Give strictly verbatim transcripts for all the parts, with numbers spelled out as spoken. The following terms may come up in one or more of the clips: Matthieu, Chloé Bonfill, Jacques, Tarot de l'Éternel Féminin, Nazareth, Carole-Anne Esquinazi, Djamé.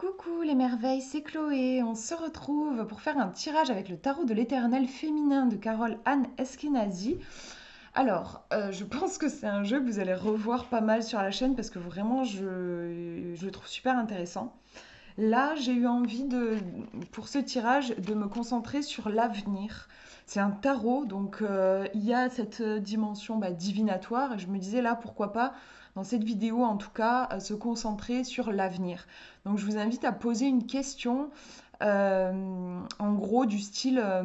Coucou les merveilles, c'est Chloé. On se retrouve pour faire un tirage avec le tarot de l'éternel féminin de Carole-Anne Esquinazi. Alors, euh, je pense que c'est un jeu que vous allez revoir pas mal sur la chaîne parce que vraiment, je, je le trouve super intéressant. Là, j'ai eu envie, de, pour ce tirage, de me concentrer sur l'avenir. C'est un tarot, donc euh, il y a cette dimension bah, divinatoire. Et je me disais là, pourquoi pas dans cette vidéo en tout cas, euh, se concentrer sur l'avenir. Donc je vous invite à poser une question, euh, en gros du style, euh,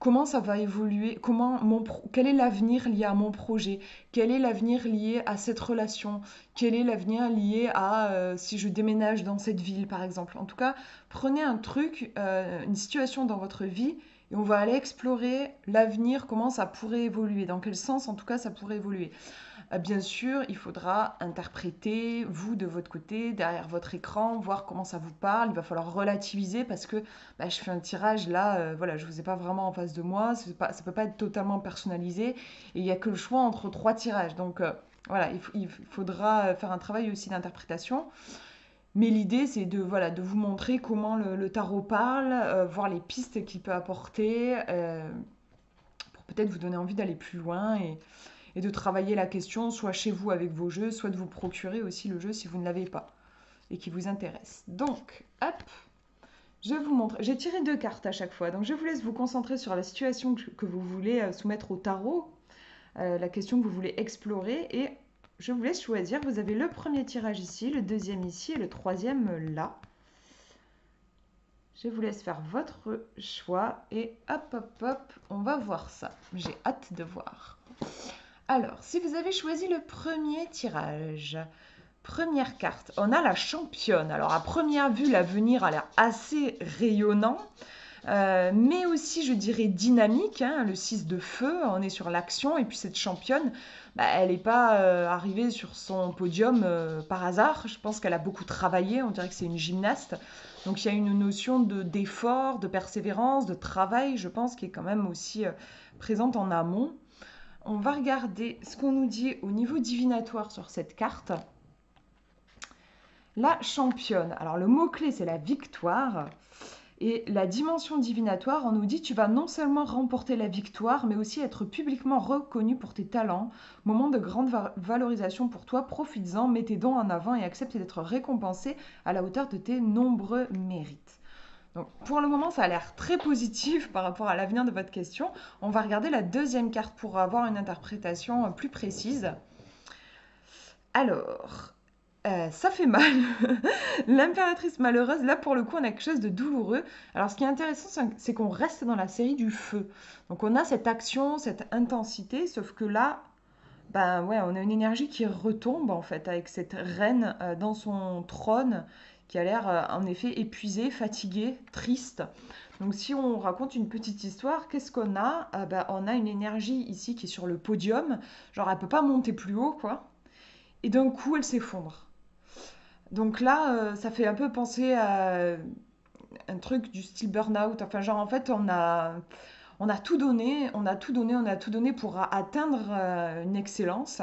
comment ça va évoluer, comment mon pro quel est l'avenir lié à mon projet, quel est l'avenir lié à cette relation, quel est l'avenir lié à euh, si je déménage dans cette ville par exemple. En tout cas, prenez un truc, euh, une situation dans votre vie, et on va aller explorer l'avenir, comment ça pourrait évoluer, dans quel sens en tout cas ça pourrait évoluer. Bien sûr, il faudra interpréter, vous de votre côté, derrière votre écran, voir comment ça vous parle. Il va falloir relativiser parce que bah, je fais un tirage là, euh, voilà, je ne vous ai pas vraiment en face de moi, pas, ça ne peut pas être totalement personnalisé. Et il n'y a que le choix entre trois tirages. Donc euh, voilà, il, il faudra faire un travail aussi d'interprétation. Mais l'idée, c'est de, voilà, de vous montrer comment le, le tarot parle, euh, voir les pistes qu'il peut apporter, euh, pour peut-être vous donner envie d'aller plus loin et... et de travailler la question, soit chez vous avec vos jeux, soit de vous procurer aussi le jeu si vous ne l'avez pas et qui vous intéresse. Donc, hop, je vous montre. J'ai tiré deux cartes à chaque fois, donc je vous laisse vous concentrer sur la situation que vous voulez soumettre au tarot, euh, la question que vous voulez explorer, et je vous laisse choisir. Vous avez le premier tirage ici, le deuxième ici et le troisième là. Je vous laisse faire votre choix et hop, hop, hop, on va voir ça. J'ai hâte de voir. Alors, si vous avez choisi le premier tirage, première carte, on a la championne. Alors, à première vue, l'avenir a l'air assez rayonnant, euh, mais aussi, je dirais, dynamique. Hein, le six de feu, on est sur l'action. Et puis, cette championne, bah, elle n'est pas euh, arrivée sur son podium euh, par hasard. Je pense qu'elle a beaucoup travaillé. On dirait que c'est une gymnaste. Donc, il y a une notion de, d'effort, de persévérance, de travail, je pense, qui est quand même aussi euh, présente en amont. On va regarder ce qu'on nous dit au niveau divinatoire sur cette carte. La championne. Alors, le mot-clé, c'est la victoire. Et la dimension divinatoire, on nous dit, tu vas non seulement remporter la victoire, mais aussi être publiquement reconnu pour tes talents. Moment de grande va valorisation pour toi, profites-en, mets tes dons en avant et accepte d'être récompensé à la hauteur de tes nombreux mérites. Donc, pour le moment, ça a l'air très positif par rapport à l'avenir de votre question. On va regarder la deuxième carte pour avoir une interprétation plus précise. Alors, euh, ça fait mal. L'impératrice malheureuse, là, pour le coup, on a quelque chose de douloureux. Alors, ce qui est intéressant, c'est qu'on reste dans la série du feu. Donc, on a cette action, cette intensité, sauf que là, ben, ouais, on a une énergie qui retombe, en fait, avec cette reine euh, dans son trône, qui a l'air euh, en effet épuisé, fatigué, triste. Donc si on raconte une petite histoire, qu'est-ce qu'on a? euh, bah, On a une énergie ici qui est sur le podium, genre elle ne peut pas monter plus haut, quoi. Et d'un coup, elle s'effondre. Donc là, euh, ça fait un peu penser à un truc du style burn-out. Enfin, genre en fait, on a, on a tout donné, on a tout donné, on a tout donné pour atteindre euh, une excellence.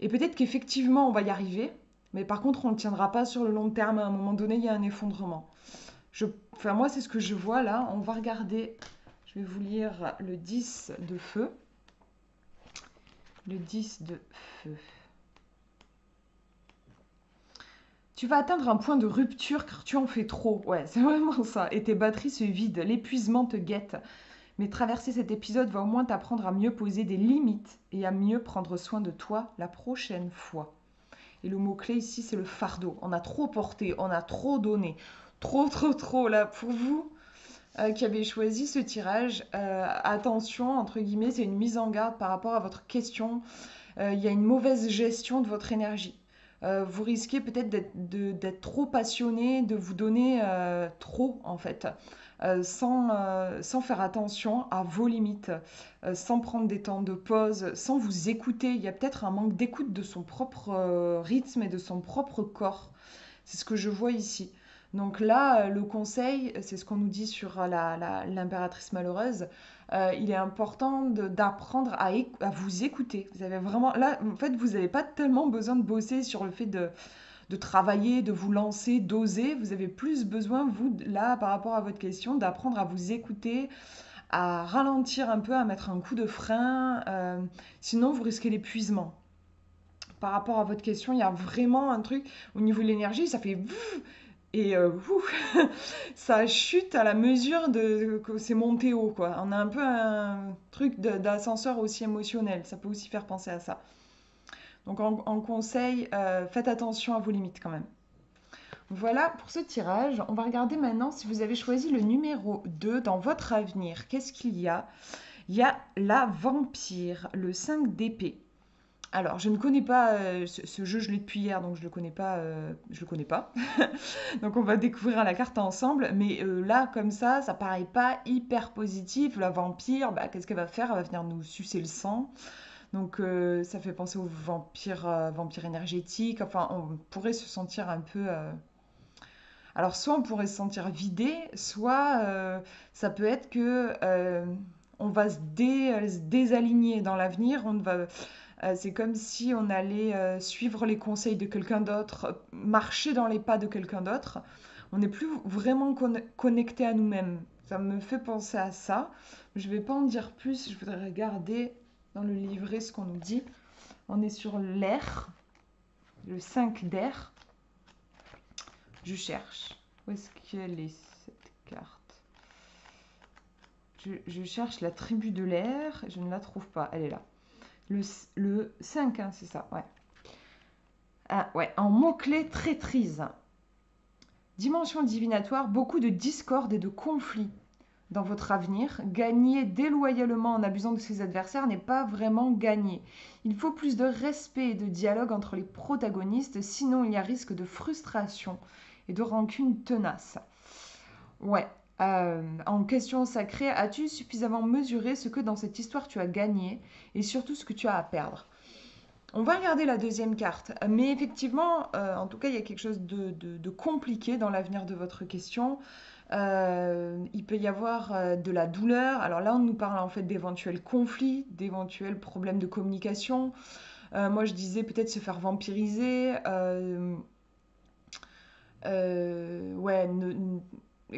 Et peut-être qu'effectivement, on va y arriver. Mais par contre, on ne tiendra pas sur le long terme. À un moment donné, il y a un effondrement. Je... Enfin, moi, c'est ce que je vois là. On va regarder. Je vais vous lire le dix de feu. Le dix de feu. Tu vas atteindre un point de rupture car tu en fais trop. Ouais, c'est vraiment ça. Et tes batteries se vident. L'épuisement te guette. Mais traverser cet épisode va au moins t'apprendre à mieux poser des limites et à mieux prendre soin de toi la prochaine fois. Et le mot-clé ici, c'est le fardeau. On a trop porté, on a trop donné. Trop, trop, trop. Là, pour vous euh, qui avez choisi ce tirage, euh, attention, entre guillemets, c'est une mise en garde par rapport à votre question. Euh, il y a une mauvaise gestion de votre énergie. Euh, vous risquez peut-être d'être trop passionné, de vous donner euh, trop, en fait, euh, sans, euh, sans faire attention à vos limites, euh, sans prendre des temps de pause, sans vous écouter. Il y a peut-être un manque d'écoute de son propre euh, rythme et de son propre corps. C'est ce que je vois ici. Donc là, euh, le conseil, c'est ce qu'on nous dit sur l'impératrice malheureuse, euh, il est important d'apprendre à, à vous écouter. Vous avez vraiment, là, en fait, vous n'avez pas tellement besoin de bosser sur le fait de, de travailler, de vous lancer, d'oser. Vous avez plus besoin, vous, là, par rapport à votre question, d'apprendre à vous écouter, à ralentir un peu, à mettre un coup de frein. Euh, sinon, vous risquez l'épuisement. Par rapport à votre question, il y a vraiment un truc au niveau de l'énergie, ça fait... Et euh, ouf, ça chute à la mesure de, que c'est monté haut, quoi. On a un peu un truc d'ascenseur aussi émotionnel. Ça peut aussi faire penser à ça. Donc en, en conseil, euh, faites attention à vos limites quand même. Voilà pour ce tirage. On va regarder maintenant si vous avez choisi le numéro deux dans votre avenir. Qu'est-ce qu'il y a? Il y a la vampire, le cinq d'épée. Alors, je ne connais pas euh, ce, ce jeu, je l'ai depuis hier, donc je ne le connais pas. Euh, je le connais pas. Donc, on va découvrir la carte ensemble. Mais euh, là, comme ça, ça paraît pas hyper positif. La vampire, bah, qu'est-ce qu'elle va faire? Elle va venir nous sucer le sang. Donc, euh, ça fait penser aux vampires, euh, vampires énergétiques. Enfin, on pourrait se sentir un peu... Euh... Alors, soit on pourrait se sentir vidé, soit euh, ça peut être que euh, on va se, dé... se désaligner dans l'avenir. On va... C'est comme si on allait suivre les conseils de quelqu'un d'autre, marcher dans les pas de quelqu'un d'autre. On n'est plus vraiment connecté à nous-mêmes. Ça me fait penser à ça. Je ne vais pas en dire plus. Je voudrais regarder dans le livret ce qu'on nous dit. On est sur l'air, le cinq d'air. Je cherche. Où est-ce qu'elle est, cette carte ? je, je cherche la tribu de l'air. Je ne la trouve pas. Elle est là. Le, le cinq, hein, c'est ça, ouais. Ah, ouais, en mots-clés, traîtrise. Dimension divinatoire, beaucoup de discorde et de conflits dans votre avenir. Gagner déloyalement en abusant de ses adversaires n'est pas vraiment gagner. Il faut plus de respect et de dialogue entre les protagonistes, sinon il y a risque de frustration et de rancune tenace. Ouais. Euh, en question sacrée, as-tu suffisamment mesuré ce que dans cette histoire tu as gagné et surtout ce que tu as à perdre? On va regarder la deuxième carte, mais effectivement, euh, en tout cas, il y a quelque chose de, de, de compliqué dans l'avenir de votre question. Euh, il peut y avoir euh, de la douleur. Alors là, on nous parle en fait d'éventuels conflits, d'éventuels problèmes de communication. Euh, moi, je disais peut-être se faire vampiriser. Euh, euh, ouais, ne, ne,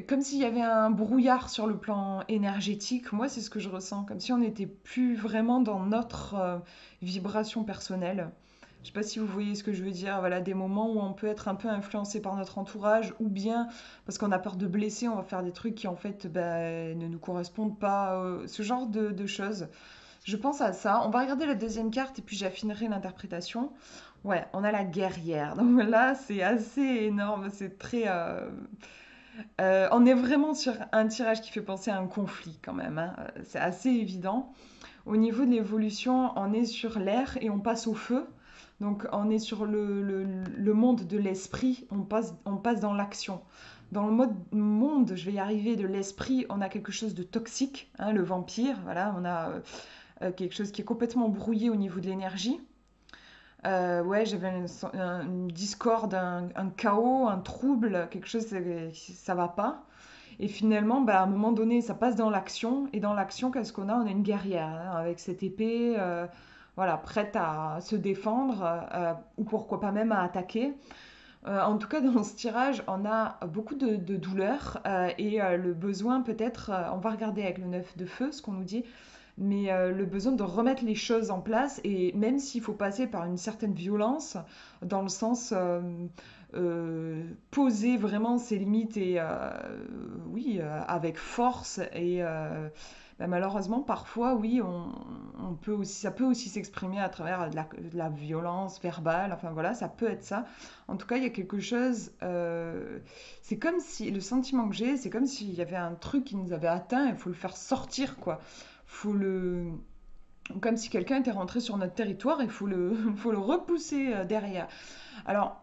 comme s'il y avait un brouillard sur le plan énergétique, moi c'est ce que je ressens, comme si on n'était plus vraiment dans notre euh, vibration personnelle. Je ne sais pas si vous voyez ce que je veux dire, voilà, des moments où on peut être un peu influencé par notre entourage, ou bien parce qu'on a peur de blesser, on va faire des trucs qui en fait ben, ne nous correspondent pas, euh, ce genre de, de choses. Je pense à ça. On va regarder la deuxième carte et puis j'affinerai l'interprétation. Ouais, on a la guerrière, donc là c'est assez énorme, c'est très... Euh... Euh, on est vraiment sur un tirage qui fait penser à un conflit quand même, hein. C'est assez évident. Au niveau de l'évolution, on est sur l'air et on passe au feu. Donc on est sur le, le, le monde de l'esprit, on passe, on passe dans l'action. Dans le mode monde, je vais y arriver, de l'esprit, on a quelque chose de toxique, hein, le vampire, voilà, on a euh, quelque chose qui est complètement brouillé au niveau de l'énergie. Euh, ouais, j'avais une, une discorde, un, un chaos, un trouble, quelque chose, ça, ça va pas. Et finalement, bah, à un moment donné, ça passe dans l'action. Et dans l'action, qu'est-ce qu'on a? On a une guerrière, hein, avec cette épée, euh, voilà, prête à se défendre, euh, ou pourquoi pas même à attaquer. Euh, en tout cas, dans ce tirage, on a beaucoup de, de douleur euh, et euh, le besoin peut-être, euh, on va regarder avec le neuf de feu ce qu'on nous dit, mais euh, le besoin de remettre les choses en place, et même s'il faut passer par une certaine violence, dans le sens euh, euh, poser vraiment ses limites, et euh, oui, euh, avec force, et euh, bah, malheureusement, parfois, oui, on, on peut aussi, ça peut aussi s'exprimer à travers de la, de la violence verbale, enfin voilà, ça peut être ça. En tout cas, il y a quelque chose, euh, c'est comme si, le sentiment que j'ai, c'est comme s'il y avait un truc qui nous avait atteint, il faut le faire sortir, quoi. Faut le... Comme si quelqu'un était rentré sur notre territoire, il faut le, faut le repousser derrière. Alors,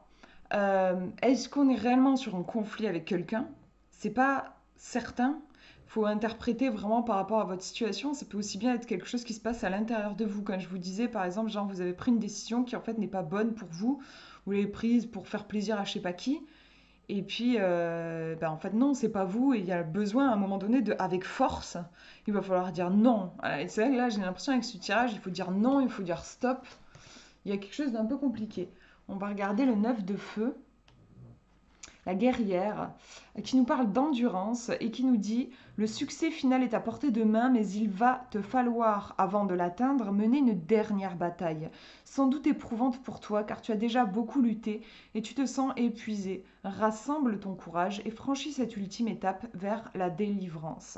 euh, est-ce qu'on est réellement sur un conflit avec quelqu'un? C'est pas certain. Il faut interpréter vraiment par rapport à votre situation. Ça peut aussi bien être quelque chose qui se passe à l'intérieur de vous. Quand je vous disais, par exemple, genre, vous avez pris une décision qui en fait n'est pas bonne pour vous. Vous l'avez prise pour faire plaisir à je sais pas qui. Et puis, euh, ben en fait, non, c'est pas vous. Et il y a besoin, à un moment donné, de, avec force, il va falloir dire non. Et c'est vrai que là, j'ai l'impression, avec ce tirage, il faut dire non, il faut dire stop. Il y a quelque chose d'un peu compliqué. on va regarder le neuf de feu, la guerrière, qui nous parle d'endurance et qui nous dit « Le succès final est à portée de main, mais il va te falloir, avant de l'atteindre, mener une dernière bataille, sans doute éprouvante pour toi, car tu as déjà beaucoup lutté et tu te sens épuisé. Rassemble ton courage et franchis cette ultime étape vers la délivrance. »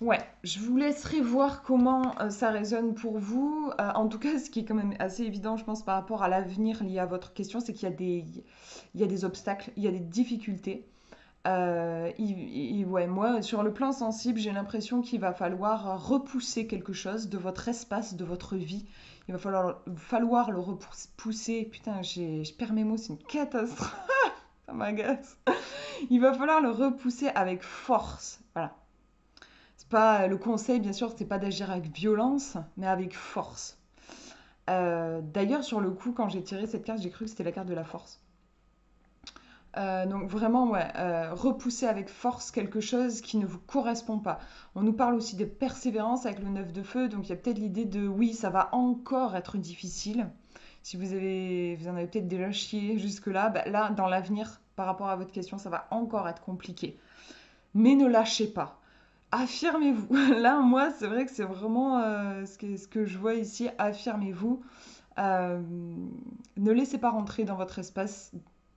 Ouais, je vous laisserai voir comment euh, ça résonne pour vous. Euh, en tout cas, ce qui est quand même assez évident, je pense, par rapport à l'avenir lié à votre question, c'est qu'il y a des, il y a des obstacles, il y a des difficultés. Euh, et, et, ouais, moi, sur le plan sensible, j'ai l'impression qu'il va falloir repousser quelque chose de votre espace, de votre vie. Il va falloir, falloir le repousser. Putain, je perds mes mots, c'est une catastrophe. Ça m'agace. Il va falloir le repousser avec force. Voilà. Pas, le conseil, bien sûr, c'est pas d'agir avec violence, mais avec force. Euh, D'ailleurs, sur le coup, quand j'ai tiré cette carte, j'ai cru que c'était la carte de la force. Euh, donc vraiment, ouais, euh, repousser avec force quelque chose qui ne vous correspond pas. On nous parle aussi de persévérance avec le neuf de feu, donc il y a peut-être l'idée de, oui, ça va encore être difficile. Si vous, avez, vous en avez peut-être déjà chié jusque-là, bah là, dans l'avenir, par rapport à votre question, ça va encore être compliqué. Mais ne lâchez pas. Affirmez-vous. Là, moi, c'est vrai que c'est vraiment euh, ce, que, ce que je vois ici. Affirmez-vous. Euh, ne laissez pas rentrer dans votre espace,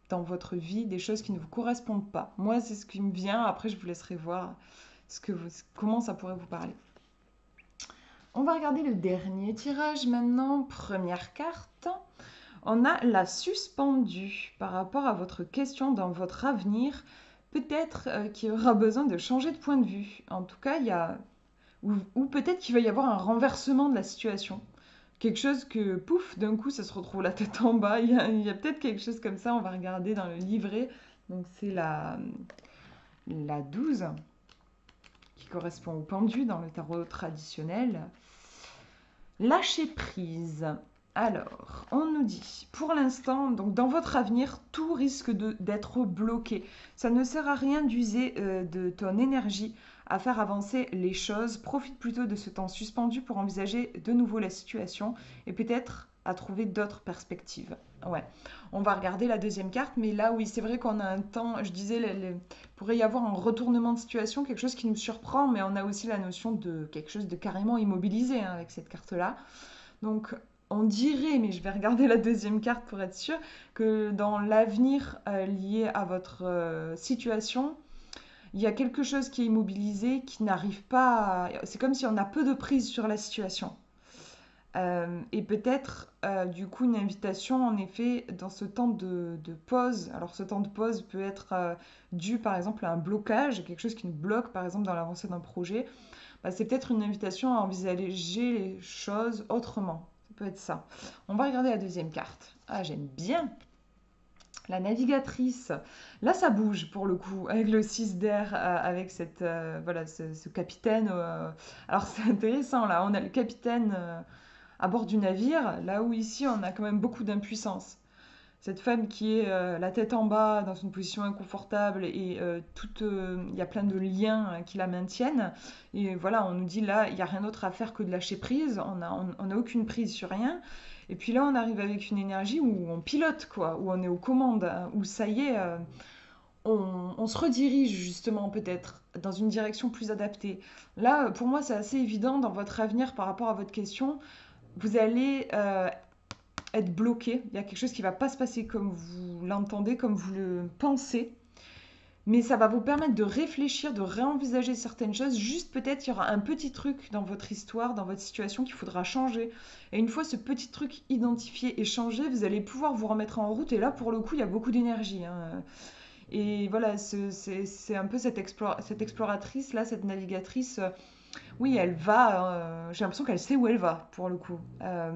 dans votre vie, des choses qui ne vous correspondent pas. Moi, c'est ce qui me vient. Après, je vous laisserai voir ce que vous, comment ça pourrait vous parler. On va regarder le dernier tirage maintenant. Première carte. On a la suspendue par rapport à votre question dans votre avenir. Peut-être euh, qu'il y aura besoin de changer de point de vue. En tout cas, il y a... Ou, ou peut-être qu'il va y avoir un renversement de la situation. Quelque chose que, pouf, d'un coup, ça se retrouve la tête en bas. Il y a, a peut-être quelque chose comme ça. On va regarder dans le livret. Donc, c'est la, la douze qui correspond au pendu dans le tarot traditionnel. Lâcher prise. Alors, on nous dit, pour l'instant, donc dans votre avenir, tout risque d'être bloqué. Ça ne sert à rien d'user euh, de ton énergie à faire avancer les choses. Profite plutôt de ce temps suspendu pour envisager de nouveau la situation et peut-être à trouver d'autres perspectives. Ouais, on va regarder la deuxième carte, mais là, oui, c'est vrai qu'on a un temps, je disais, les, les, pourrait y avoir un retournement de situation, quelque chose qui nous surprend, mais on a aussi la notion de quelque chose de carrément immobilisé hein, avec cette carte-là. Donc, on dirait, mais je vais regarder la deuxième carte pour être sûre, que dans l'avenir euh, lié à votre euh, situation, il y a quelque chose qui est immobilisé, qui n'arrive pas... à... C'est comme si on a peu de prise sur la situation. Euh, et peut-être, euh, du coup, une invitation, en effet, dans ce temps de, de pause. Alors, ce temps de pause peut être euh, dû, par exemple, à un blocage, quelque chose qui nous bloque, par exemple, dans l'avancée d'un projet. Bah, c'est peut-être une invitation à envisager les choses autrement. Peut-être ça. On va regarder la deuxième carte. Ah, j'aime bien. La navigatrice. Là, ça bouge pour le coup, avec le six d'air, euh, avec cette, euh, voilà, ce, ce capitaine. Euh... Alors, c'est intéressant, là. On a le capitaine euh, à bord du navire, là où ici, on a quand même beaucoup d'impuissance. Cette femme qui est euh, la tête en bas, dans une position inconfortable, et euh, toute, euh, y a plein de liens qui la maintiennent. Et voilà, on nous dit là, il n'y a rien d'autre à faire que de lâcher prise, on n'a on, on a aucune prise sur rien. Et puis là, on arrive avec une énergie où on pilote, quoi, où on est aux commandes, hein, où ça y est, euh, on, on se redirige justement peut-être dans une direction plus adaptée. Là, pour moi, c'est assez évident dans votre avenir par rapport à votre question. Vous allez... Euh, être bloqué, il y a quelque chose qui ne va pas se passer comme vous l'entendez, comme vous le pensez, mais ça va vous permettre de réfléchir, de réenvisager certaines choses, juste peut-être qu'il y aura un petit truc dans votre histoire, dans votre situation qu'il faudra changer, et une fois ce petit truc identifié et changé, vous allez pouvoir vous remettre en route, et là pour le coup il y a beaucoup d'énergie, hein. Et voilà, c'est un peu cette, explore, cette exploratrice là, cette navigatrice, oui elle va, euh, j'ai l'impression qu'elle sait où elle va pour le coup, euh,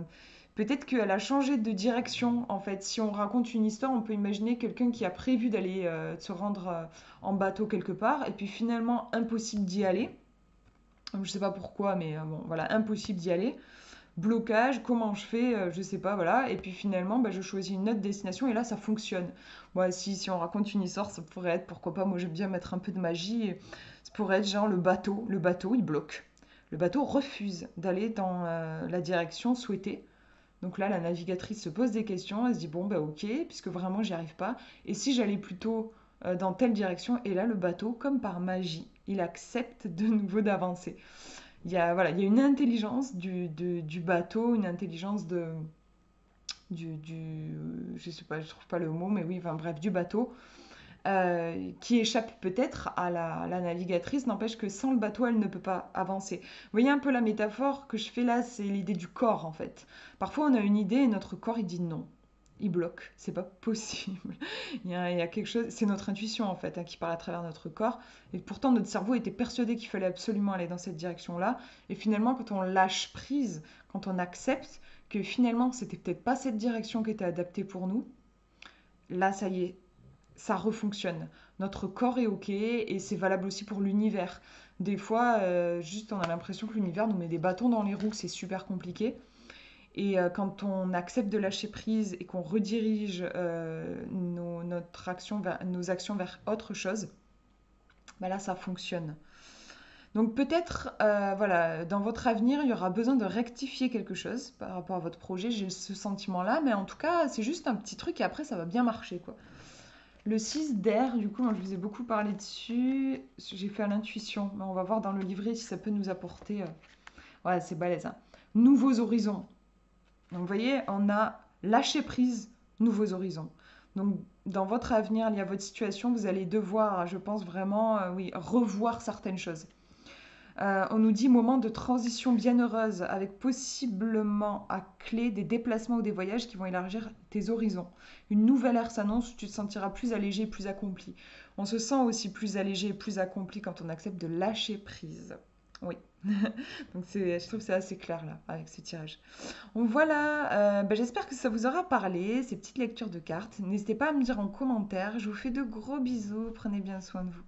peut-être qu'elle a changé de direction, en fait. Si on raconte une histoire, on peut imaginer quelqu'un qui a prévu d'aller euh, se rendre euh, en bateau quelque part, et puis finalement, impossible d'y aller. Je ne sais pas pourquoi, mais euh, bon, voilà, impossible d'y aller. Blocage, comment je fais, euh, je ne sais pas, voilà. Et puis finalement, bah, je choisis une autre destination, et là, ça fonctionne. Bon, si, si on raconte une histoire, ça pourrait être, pourquoi pas, moi j'aime bien mettre un peu de magie, et ça pourrait être genre le bateau, le bateau, il bloque. Le bateau refuse d'aller dans euh, la direction souhaitée. Donc là, la navigatrice se pose des questions, elle se dit bon bah ok, puisque vraiment j'y arrive pas, et si j'allais plutôt euh, dans telle direction, et là le bateau, comme par magie, il accepte de nouveau d'avancer. Il y a, voilà, il y a une intelligence du, de, du bateau, une intelligence de... Du, du, je sais pas, je trouve pas le mot, mais oui, enfin bref, du bateau, euh, qui échappe peut-être à la, à la navigatrice, n'empêche que sans le bateau, elle ne peut pas avancer. Vous voyez un peu la métaphore que je fais là, c'est l'idée du corps en fait. Parfois, on a une idée et notre corps, il dit non, il bloque, c'est pas possible. il, y a, il y a quelque chose, c'est notre intuition en fait, hein, qui parle à travers notre corps, et pourtant, notre cerveau était persuadé qu'il fallait absolument aller dans cette direction-là, et finalement, quand on lâche prise, quand on accepte, que finalement, c'était peut-être pas cette direction qui était adaptée pour nous, là, ça y est, ça refonctionne. Notre corps est OK et c'est valable aussi pour l'univers. Des fois, euh, juste, on a l'impression que l'univers nous met des bâtons dans les roues, c'est super compliqué. Et euh, quand on accepte de lâcher prise et qu'on redirige euh, nos, notre action vers, nos actions vers autre chose, bah là, ça fonctionne. Donc peut-être, euh, voilà, dans votre avenir, il y aura besoin de rectifier quelque chose par rapport à votre projet. J'ai ce sentiment-là, mais en tout cas, c'est juste un petit truc et après, ça va bien marcher, quoi. Le six d'air, du coup, moi, je vous ai beaucoup parlé dessus. J'ai fait à l'intuition, mais on va voir dans le livret si ça peut nous apporter... Euh... Ouais, c'est balèze, hein. Nouveaux horizons. Donc vous voyez, on a lâché prise, nouveaux horizons. Donc, dans votre avenir, il y a votre situation, vous allez devoir, je pense vraiment, euh, oui, revoir certaines choses. Euh, on nous dit moment de transition bienheureuse avec possiblement à clé des déplacements ou des voyages qui vont élargir tes horizons. Une nouvelle ère s'annonce où tu te sentiras plus allégé et plus accompli. On se sent aussi plus allégé et plus accompli quand on accepte de lâcher prise. Oui, donc je trouve que c'est assez clair là avec ce tirage. Donc voilà, euh, ben j'espère que ça vous aura parlé, ces petites lectures de cartes. N'hésitez pas à me dire en commentaire. Je vous fais de gros bisous, prenez bien soin de vous.